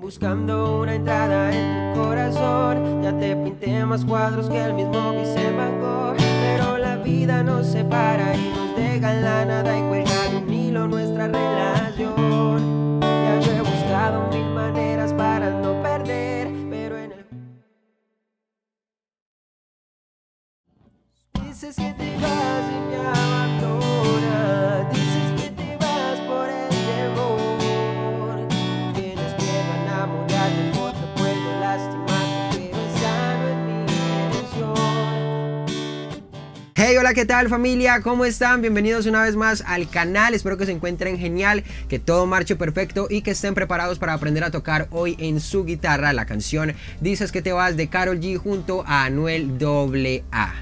buscando una entrada en tu corazón. Ya te pinté más cuadros que el mismo Vincent Van Gogh, pero la vida nos separa y nos deja en la nada y cuelga de un hilo nuestra relación. Ya yo he buscado mil maneras para no perder, pero en el... Dices que te vas y me abandonas, dices que te vas por el temor. Tienes miedo a enamorarte porque puedo lastimarte, pero es sano en mi intención. Hey, hola, ¿qué tal, familia? ¿Cómo están? Bienvenidos una vez más al canal. Espero que se encuentren genial, que todo marche perfecto y que estén preparados para aprender a tocar hoy en su guitarra la canción Dices que te vas de Karol G junto a Anuel AA.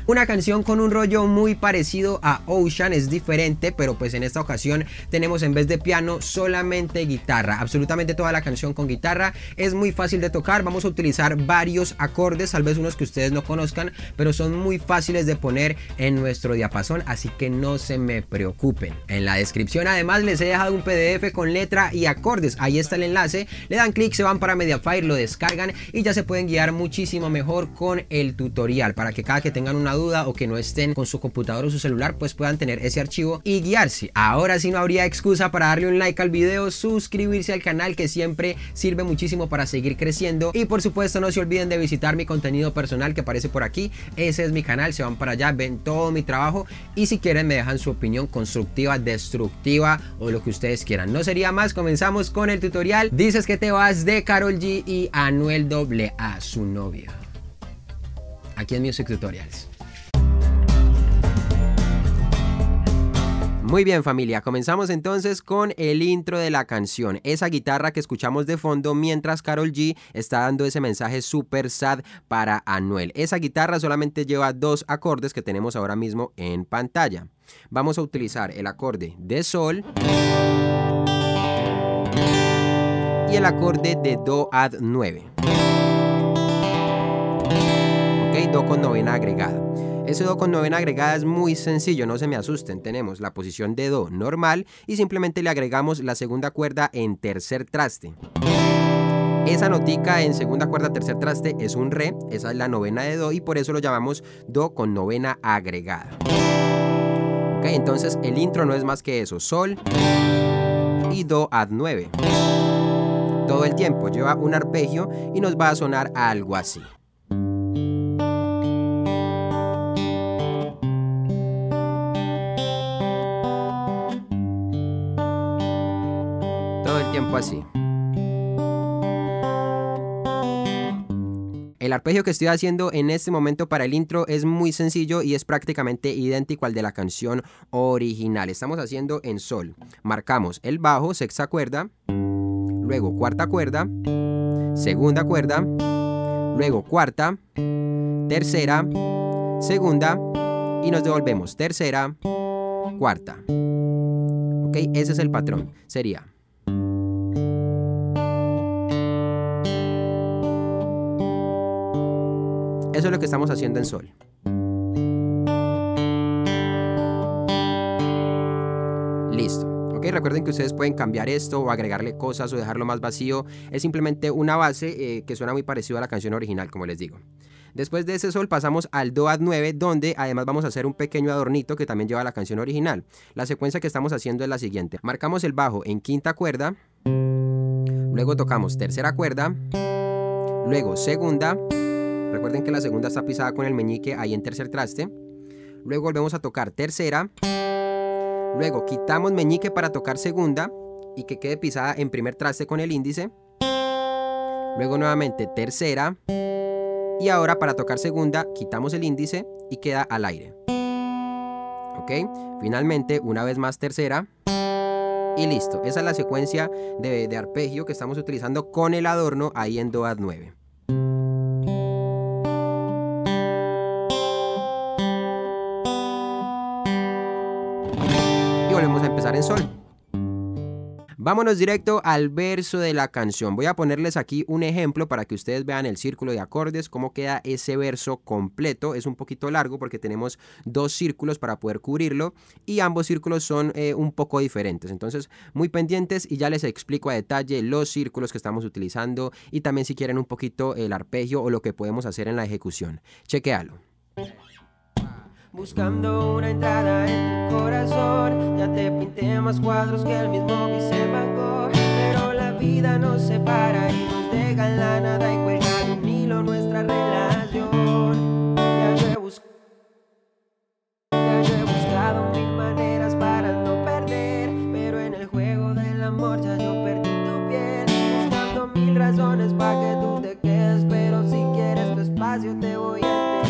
Una canción con un rollo muy parecido a Ocean, es diferente, pero pues en esta ocasión tenemos en vez de piano solamente guitarra. Absolutamente toda la canción con guitarra, es muy fácil de tocar. Vamos a utilizar varios acordes, tal vez unos que ustedes no conozcan, pero son muy fáciles de poner en nuestro diapasón, así que no se me preocupen. En la descripción además les he dejado un PDF con letra y acordes, ahí está el enlace, le dan clic, se van para Mediafire, lo descargan y ya se pueden guiar muchísimo mejor con el tutorial, para que cada que tengan una duda o que no estén con su computador o su celular, pues puedan tener ese archivo y guiarse. Ahora sí no habría excusa para darle un like al video, suscribirse al canal, que siempre sirve muchísimo para seguir creciendo, y por supuesto no se olviden de visitar mi contenido personal que aparece por aquí. Ese es mi canal, se van para allá, ven todo mi trabajo y si quieren me dejan su opinión constructiva, destructiva o lo que ustedes quieran. No sería más, comenzamos con el tutorial Dices que te vas de Karol G y Anuel AA, su novia, aquí en Music Tutorials. Muy bien, familia, comenzamos entonces con el intro de la canción, esa guitarra que escuchamos de fondo mientras Karol G está dando ese mensaje súper sad para Anuel. Esa guitarra solamente lleva dos acordes que tenemos ahora mismo en pantalla. Vamos a utilizar el acorde de sol y el acorde de do ad 9, ok, do con novena agregada. Ese do con novena agregada es muy sencillo, no se me asusten. Tenemos la posición de do normal y simplemente le agregamos la segunda cuerda en tercer traste. Esa notica en segunda cuerda, tercer traste es un re, esa es la novena de do y por eso lo llamamos do con novena agregada. Ok, entonces el intro no es más que eso, sol y do ad 9. Todo el tiempo lleva un arpegio y nos va a sonar algo así. Así. El arpegio que estoy haciendo en este momento para el intro es muy sencillo y es prácticamente idéntico al de la canción original. Estamos haciendo en sol, marcamos el bajo, sexta cuerda, luego cuarta cuerda, segunda cuerda, luego cuarta, tercera, segunda y nos devolvemos tercera, cuarta. Ok, ese es el patrón, sería... Eso es lo que estamos haciendo en sol. Listo. Ok, recuerden que ustedes pueden cambiar esto o agregarle cosas o dejarlo más vacío. Es simplemente una base que suena muy parecido a la canción original, como les digo. Después de ese sol pasamos al do ad 9, donde además vamos a hacer un pequeño adornito que también lleva la canción original. La secuencia que estamos haciendo es la siguiente. Marcamos el bajo en quinta cuerda, luego tocamos tercera cuerda, luego segunda. Recuerden que la segunda está pisada con el meñique ahí en tercer traste. Luego volvemos a tocar tercera. Luego quitamos meñique para tocar segunda y que quede pisada en primer traste con el índice. Luego nuevamente tercera. Y ahora para tocar segunda quitamos el índice y queda al aire. Ok, finalmente una vez más tercera. Y listo, esa es la secuencia de arpegio que estamos utilizando con el adorno ahí en do ad 9. Vámonos directo al verso de la canción. Voy a ponerles aquí un ejemplo para que ustedes vean el círculo de acordes, cómo queda ese verso completo. Es un poquito largo porque tenemos dos círculos para poder cubrirlo y ambos círculos son un poco diferentes. Entonces, muy pendientes y ya les explico a detalle los círculos que estamos utilizando y también si quieren un poquito el arpegio o lo que podemos hacer en la ejecución. Chequéalo. Buscando una entrada en tu corazón, ya te pinté más cuadros que el mismo Vincent Van Gogh, pero la vida nos separa y nos deja en la nada y cuelga de un hilo nuestra relación. Ya yo he buscado mil maneras para no perder, pero en el juego del amor ya yo perdí tu piel, buscando mil razones para que tú te quedes, pero si quieres tu espacio te voy a entender.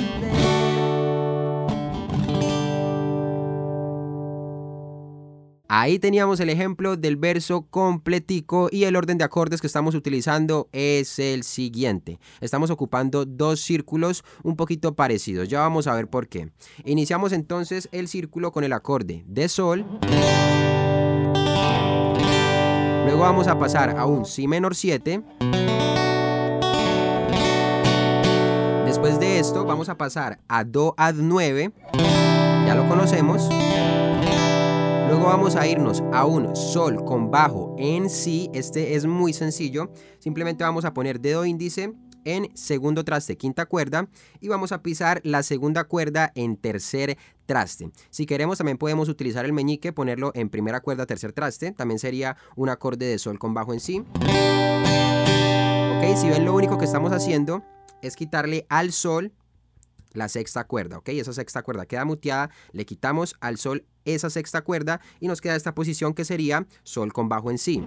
Ahí teníamos el ejemplo del verso completico y el orden de acordes que estamos utilizando es el siguiente. Estamos ocupando dos círculos un poquito parecidos, ya vamos a ver por qué. Iniciamos entonces el círculo con el acorde de sol. Luego vamos a pasar a un si menor 7. Después de esto vamos a pasar a do ad 9, ya lo conocemos. Luego vamos a irnos a un sol con bajo en si, este es muy sencillo, simplemente vamos a poner dedo índice en segundo traste, quinta cuerda, y vamos a pisar la segunda cuerda en tercer traste. Si queremos también podemos utilizar el meñique, ponerlo en primera cuerda, tercer traste, también sería un acorde de sol con bajo en si. Ok, si ven lo único que estamos haciendo es quitarle al sol la sexta cuerda, ok, esa sexta cuerda queda muteada, le quitamos al sol esa sexta cuerda y nos queda esta posición que sería sol con bajo en si.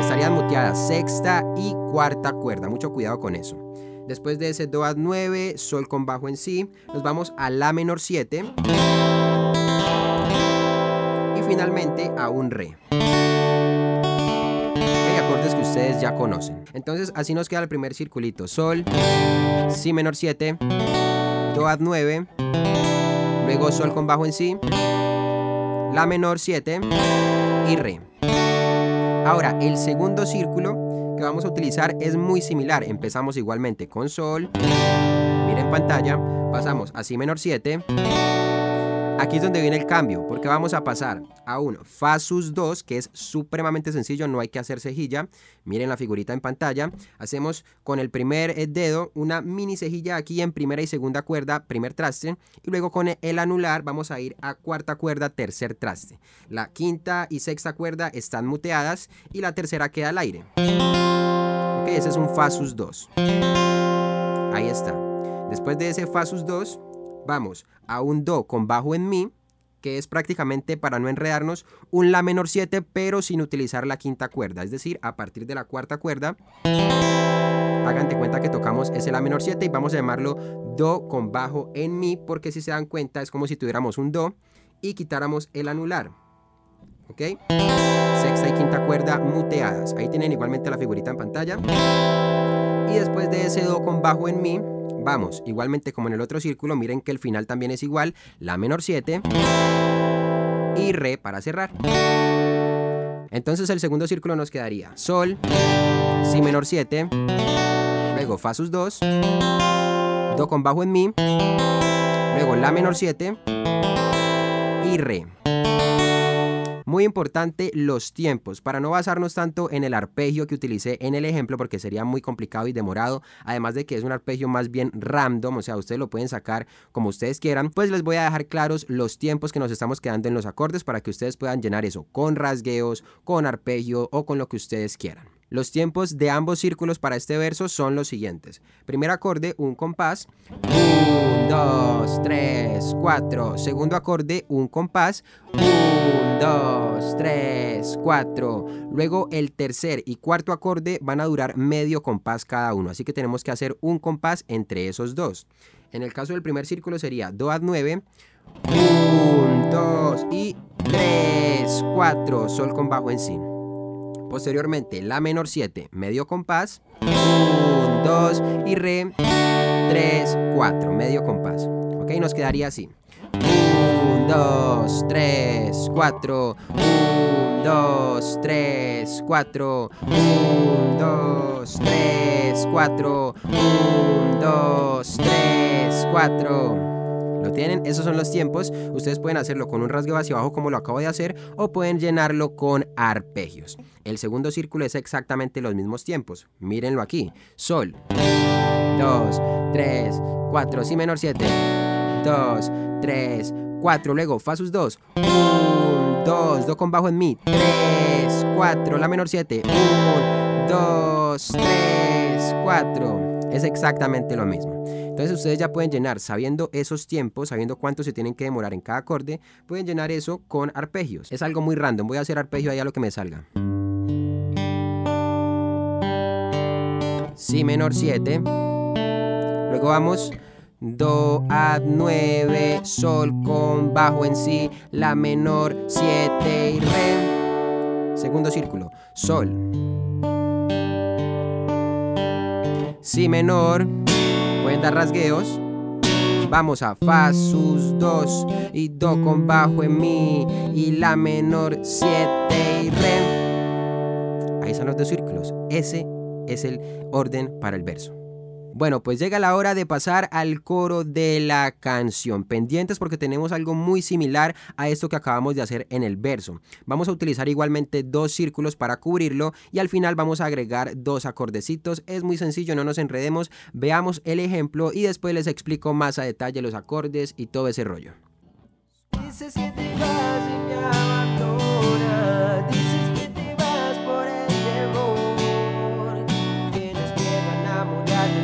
Estarían muteadas sexta y cuarta cuerda, mucho cuidado con eso. Después de ese do ad 9, sol con bajo en si, nos vamos a la menor 7 y finalmente a un re. Hay acordes que ustedes ya conocen. Entonces así nos queda el primer circulito, sol, si menor 7, do ad 9, luego sol con bajo en si, la menor 7 y re. Ahora el segundo círculo que vamos a utilizar es muy similar, empezamos igualmente con sol, miren pantalla, pasamos a si menor 7, aquí es donde viene el cambio, porque vamos a pasar a un fa sus 2, que es supremamente sencillo, no hay que hacer cejilla, miren la figurita en pantalla, hacemos con el primer dedo una mini cejilla aquí en primera y segunda cuerda, primer traste, y luego con el anular vamos a ir a cuarta cuerda, tercer traste, la quinta y sexta cuerda están muteadas y la tercera queda al aire, ok, ese es un fa sus 2, ahí está. Después de ese fa sus 2 vamos a un do con bajo en mi, que es prácticamente, para no enredarnos, un la menor 7 pero sin utilizar la quinta cuerda, es decir, a partir de la cuarta cuerda, hagan de cuenta que tocamos ese la menor 7 y vamos a llamarlo do con bajo en mi, porque si se dan cuenta es como si tuviéramos un do y quitáramos el anular, ¿ok? Sexta y quinta cuerda muteadas, ahí tienen igualmente la figurita en pantalla. Y después de ese do con bajo en mi vamos, igualmente como en el otro círculo, miren que el final también es igual, la menor 7 y re para cerrar. Entonces el segundo círculo nos quedaría sol, si menor 7, luego fa sus 2, do con bajo en mi, luego la menor 7 y re. Muy importante los tiempos, para no basarnos tanto en el arpegio que utilicé en el ejemplo porque sería muy complicado y demorado, además de que es un arpegio más bien random, o sea, ustedes lo pueden sacar como ustedes quieran, pues les voy a dejar claros los tiempos que nos estamos quedando en los acordes para que ustedes puedan llenar eso con rasgueos, con arpegio o con lo que ustedes quieran. Los tiempos de ambos círculos para este verso son los siguientes. Primer acorde, un compás. 1, 2, 3, 4. Segundo acorde, un compás. 1, 2, 3, 4. Luego el tercer y cuarto acorde van a durar medio compás cada uno. Así que tenemos que hacer un compás entre esos dos. En el caso del primer círculo sería do ad 9. 1, 2 y 3, 4. Sol con bajo en si. Posteriormente, la menor 7, medio compás, 1, 2 y re, 3, 4, medio compás. Ok, nos quedaría así. 1, 2, 3, 4. 1, 2, 3, 4. 1, 2, 3, 4. 1, 2, 3, 4. ¿Lo tienen? Esos son los tiempos. Ustedes pueden hacerlo con un rasgueo hacia abajo como lo acabo de hacer, o pueden llenarlo con arpegios. El segundo círculo es exactamente los mismos tiempos. Mírenlo aquí. Sol, 2, 3, 4, si menor 7, 2, 3, 4, luego fa sus 2, 1, 2, do con bajo en mi, 3, 4, la menor 7, 1, 2, 3, 4. Es exactamente lo mismo. Entonces ustedes ya pueden llenar, sabiendo esos tiempos, sabiendo cuánto se tienen que demorar en cada acorde, pueden llenar eso con arpegios. Es algo muy random, voy a hacer arpegio ahí a lo que me salga. Si menor 7. Luego vamos do a 9, sol con bajo en si, la menor 7 y re. Segundo círculo, sol, si menor, pueden dar rasgueos. Vamos a fa sus 2 y do con bajo en mi y la menor 7 y re. Ahí están los dos círculos. Ese es el orden para el verso. Bueno, pues llega la hora de pasar al coro de la canción. Pendientes porque tenemos algo muy similar a esto que acabamos de hacer en el verso. Vamos a utilizar igualmente dos círculos para cubrirlo y al final vamos a agregar dos acordecitos. Es muy sencillo, no nos enredemos. Veamos el ejemplo y después les explico más a detalle los acordes y todo ese rollo. Dices que te vas y me abandonas. Dices que te vas por el temor. Tienes miedo a enamorarte.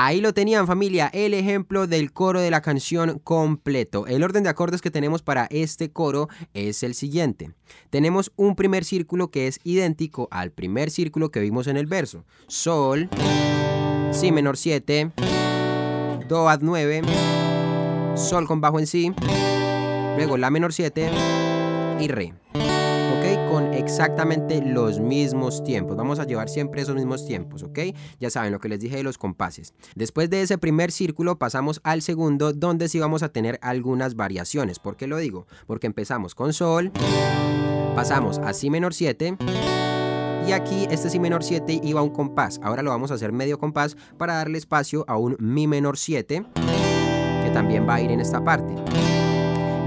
Ahí lo tenían, familia, el ejemplo del coro de la canción completo. El orden de acordes que tenemos para este coro es el siguiente. Tenemos un primer círculo que es idéntico al primer círculo que vimos en el verso. Sol, si menor 7, do ad 9, sol con bajo en si, luego la menor 7 y re. Con exactamente los mismos tiempos. Vamos a llevar siempre esos mismos tiempos, ¿ok? Ya saben lo que les dije de los compases. Después de ese primer círculo pasamos al segundo, donde sí vamos a tener algunas variaciones. ¿Por qué lo digo? Porque empezamos con sol, pasamos a si menor 7 y aquí este si menor 7 iba a un compás. Ahora lo vamos a hacer medio compás para darle espacio a un mi menor 7 que también va a ir en esta parte.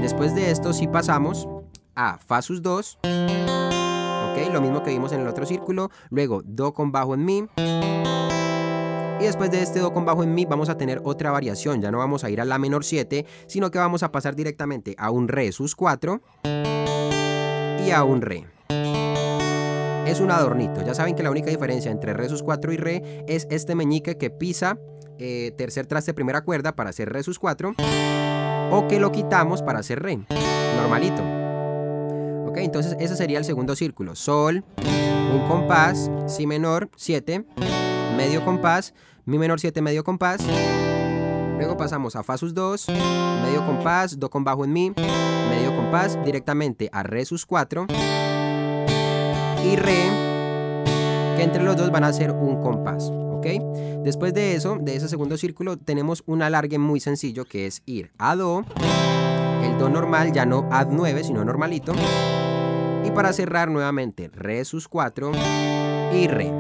Después de esto sí pasamos a fa sus 2, ok, lo mismo que vimos en el otro círculo, luego do con bajo en mi, y después de este do con bajo en mi vamos a tener otra variación. Ya no vamos a ir a la menor 7, sino que vamos a pasar directamente a un re sus 4 y a un re. Es un adornito. Ya saben que la única diferencia entre re sus 4 y re es este meñique que pisa tercer traste primera cuerda para hacer re sus 4, o que lo quitamos para hacer re, normalito. Ok, entonces ese sería el segundo círculo. Sol, un compás, si menor 7, medio compás, mi menor 7, medio compás. Luego pasamos a fa sus 2, medio compás, do con bajo en mi, medio compás, directamente a re sus 4 y re, que entre los dos van a ser un compás. ¿Okay? Después de eso, de ese segundo círculo, tenemos un alargue muy sencillo que es ir a do, el do normal, ya no ad 9, sino normalito. Y para cerrar nuevamente, re sus 4 y re.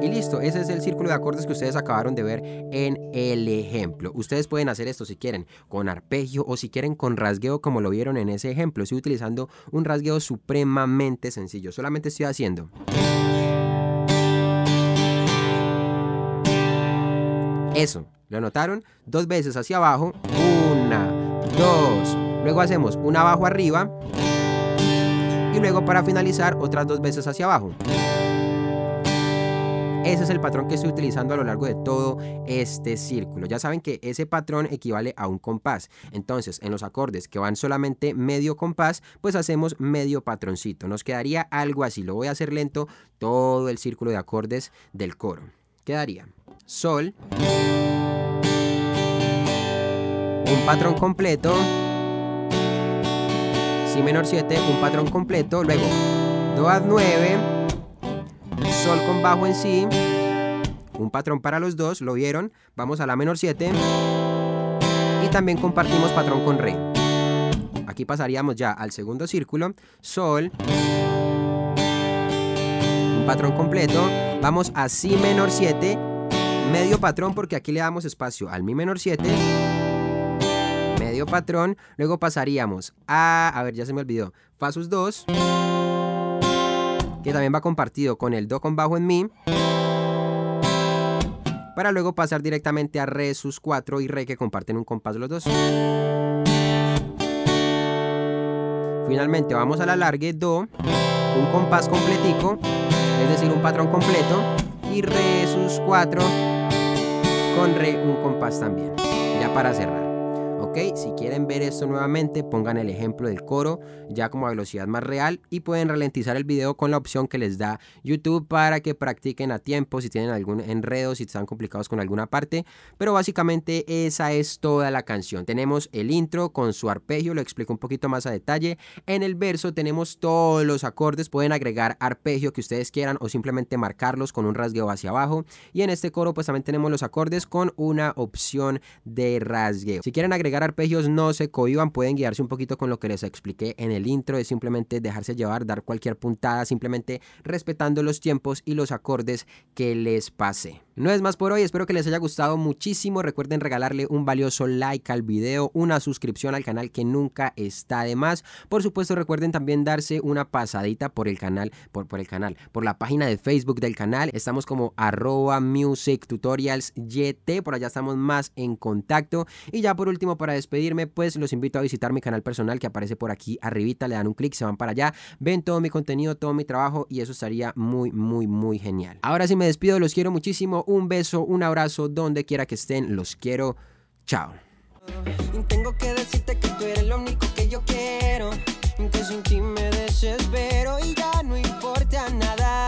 Y listo, ese es el círculo de acordes que ustedes acabaron de ver en el ejemplo. Ustedes pueden hacer esto si quieren con arpegio o si quieren con rasgueo como lo vieron en ese ejemplo. Estoy utilizando un rasgueo supremamente sencillo, solamente estoy haciendo eso. ¿Lo notaron? Dos veces hacia abajo, una, dos, luego hacemos una abajo arriba y luego para finalizar otras dos veces hacia abajo. Ese es el patrón que estoy utilizando a lo largo de todo este círculo. Ya saben que ese patrón equivale a un compás. Entonces, en los acordes que van solamente medio compás, pues hacemos medio patroncito. Nos quedaría algo así. Lo voy a hacer lento todo el círculo de acordes del coro. Quedaría sol, un patrón completo, si menor 7, un patrón completo, luego doad 9, sol con bajo en si, un patrón para los dos, ¿lo vieron? Vamos a la menor 7 y también compartimos patrón con re. Aquí pasaríamos ya al segundo círculo, sol, un patrón completo, vamos a si menor 7, medio patrón porque aquí le damos espacio al mi menor 7, medio patrón, luego pasaríamos a ver, ya se me olvidó, fa sus 2, que también va compartido con el do con bajo en mi, para luego pasar directamente a re sus 4 y re que comparten un compás los dos. Finalmente vamos a la largue do, un compás completico, es decir, un patrón completo, y re sus 4 con re un compás también, ya para cerrar. Okay, si quieren ver esto nuevamente, pongan el ejemplo del coro ya como a velocidad más real y pueden ralentizar el video con la opción que les da YouTube para que practiquen a tiempo si tienen algún enredo, si están complicados con alguna parte. Pero básicamente esa es toda la canción. Tenemos el intro con su arpegio, lo explico un poquito más a detalle. En el verso tenemos todos los acordes, pueden agregar arpegio que ustedes quieran o simplemente marcarlos con un rasgueo hacia abajo. Y en este coro pues también tenemos los acordes con una opción de rasgueo. Si quieren agregar arpegios, no se cohíban, pueden guiarse un poquito con lo que les expliqué en el intro, es simplemente dejarse llevar, dar cualquier puntada, simplemente respetando los tiempos y los acordes que les pase. No es más por hoy, espero que les haya gustado muchísimo, recuerden regalarle un valioso like al video, una suscripción al canal que nunca está de más, por supuesto recuerden también darse una pasadita por el canal, por la página de Facebook del canal, estamos como @musictutorialsyt, por allá estamos más en contacto. Y ya por último, para despedirme, pues los invito a visitar mi canal personal que aparece por aquí arribita, le dan un clic, se van para allá, ven todo mi contenido, todo mi trabajo y eso estaría muy, muy, muy genial. Ahora sí me despido, los quiero muchísimo, un beso, un abrazo, donde quiera que estén, los quiero, chao. Tengo que decirte que tú eres lo único que yo quiero, que sin ti me desespero y ya no importa nada.